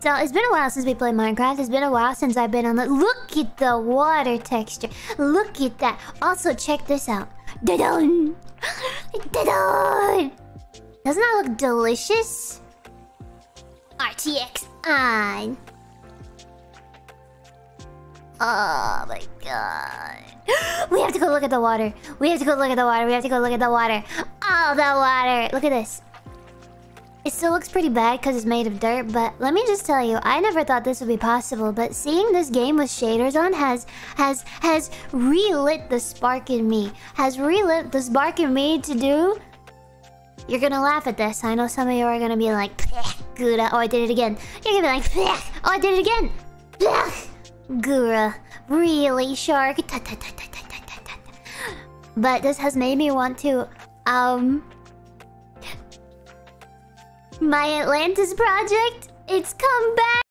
So it's been a while since we played Minecraft. It's been a while since I've been on the... Look at the water texture. Look at that. Also, check this out. Da-dun! Da-dun! Doesn't that look delicious? RTX on. Oh my god. We have to go look at the water. We have to go look at the water. We have to go look at the water. Oh, the water. Look at this. It still looks pretty bad because it's made of dirt, but let me just tell you, I never thought this would be possible, but seeing this game with shaders on has relit the spark in me. Has relit the spark in me to do... You're gonna laugh at this. I know some of you are gonna be like, Gura. Oh, I did it again. You're gonna be like, oh, I did it again. Gura. Really, shark? But this has made me want to, my Atlantis project, it's come back!